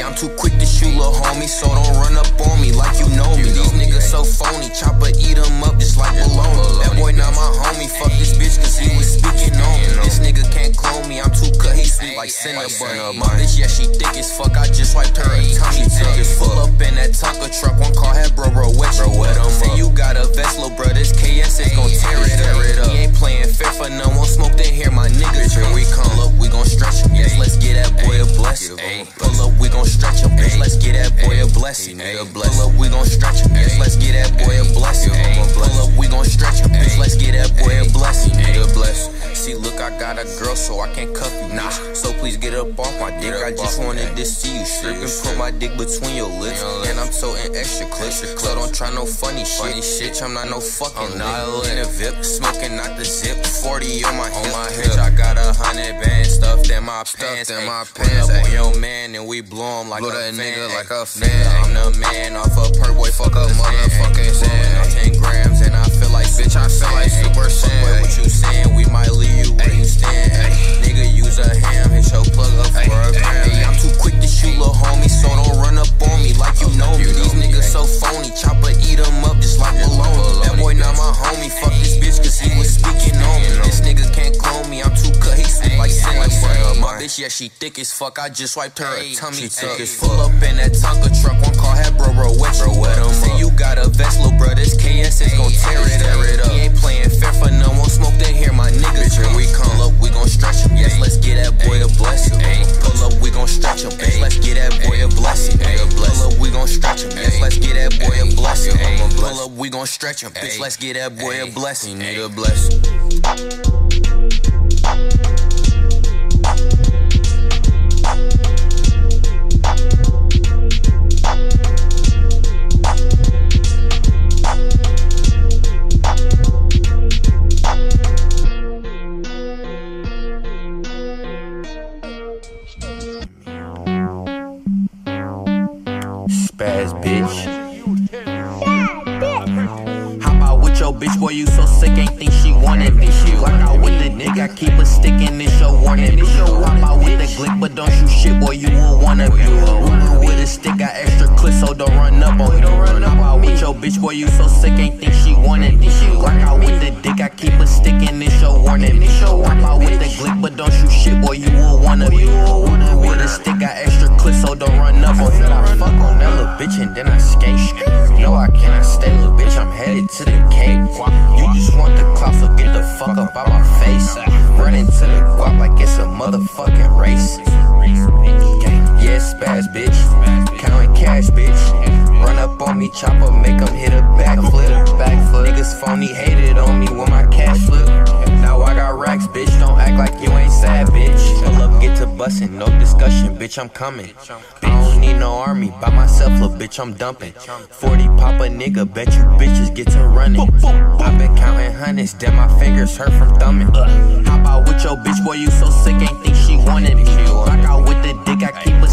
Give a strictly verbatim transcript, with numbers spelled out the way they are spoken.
I'm too quick to shoot, lil' homie, so don't run up on me like you know me. These niggas so phony, chopper eat them up just like baloney. That boy not my homie, fuck this bitch cause he was speaking on me. This nigga can't clone me, I'm too cut, he sweet like Cinnabon. My bitch, yeah, she thick as fuck, I just wiped her a tummy tuck. Pull up in that Tonka truck, one car had bro, bro, wet you up. See, you got a vest, lil' bro, this K S is gon' tear it up. He ain't playing fair for none, won't smoke in here, my niggas. When we come up, we gon' stretch him, yes, let's get that boy a blessing. Pull up, we gon' stretch him, bitch, let's get that boy a blessing. Pull up, we gon' stretch him, bitch, let's get that boy a blessing. Pull up, we gon' stretch him, bitch, let's get that boy a blessing. See, look, I got a girl, so I can't cuff you, nah. So please get up off my dick, I just wanted to see you strip and put my dick between your lips. And I'm toting extra clips, so don't try no funny shit. Shit, I'm not no fucking nigga. In a Vip, smoking out the zip, forty on my hip. Bitch, I got a hundred band stuffed in my pants. Pull up on your man and we blow him like a nigga, like a fan. I'm the man off a perk boy, fuck a motherfucking sand. Ten grams and I feel like, bitch, I feel like super sand. What you saying? We might leave. You ain't stand, nigga. Use a ham, hit your plug up for a gram. I'm too quick to shoot, lil' homie, so don't run up on me like you know me. These niggas so phony, chopper eat them up just like baloney. That boy not my homie, fuck this bitch cause he was speaking on me. This nigga can't clone me, I'm too cut, he sweet like Cinnabon. My bitch, yeah, she thick as fuck, I just wiped her a tummy tuck. Pull up in that Tonka truck, one car had bro, bro, wet you up. See, you got a vest, lil' bro, this K S is gon' tear it up. He ain't playing fair for none, won't smoke in here, my niggas. We come up, we gon' stretch him. Yes, let's get that boy a blessing. Pull up, we gon' stretch him. Yes, let's get that boy a blessing. Pull up, we gon' stretch him. Yes, let's get that boy a blessing. Pull up, we gon' stretch him. Bitch, let's get that boy a blessing. Nigga, blessing. Spaz bitch. How about with your bitch, boy? You so sick, ain't think she wanted me. She rock out with the nigga, keep her sticking, it's your warning. Bitch, yo, how about with the glick, but don't shoot shit, boy? You won't wanna be a with a stick, got extra clips, so don't run up on me. How about with your bitch, boy? You so sick, ain't think she wanted me. She rock out with the dick, I keep her sticking, it's your warning. Bitch, yo, how about with the glick, but don't shoot shit, boy? You won't wanna be with a stick, got extra clips, so don't run up on me. Bitch, and then I skate. No, I cannot stay, little bitch. I'm headed to the cake. You just want the clout, so get the fuck up out my face. Run into the guap like it's a motherfucking race. Yeah, spaz, bitch. Counting cash, bitch. Run up on me, chopper, make him hit a backflip. Backflip. Niggas phony, hated on me when my cash flip. Now I got racks, bitch. Don't act like you ain't sad, bitch. Pull up, get to bussin', no discussion, bitch. I'm coming. Need no army, by myself, little bitch, I'm dumping. forty pop a nigga, bet you bitches get to running. I've been counting hundreds, damn my fingers hurt from thumbing. How about with your bitch, boy? You so sick, ain't think she wanted me. Rock out with the dick, I keep a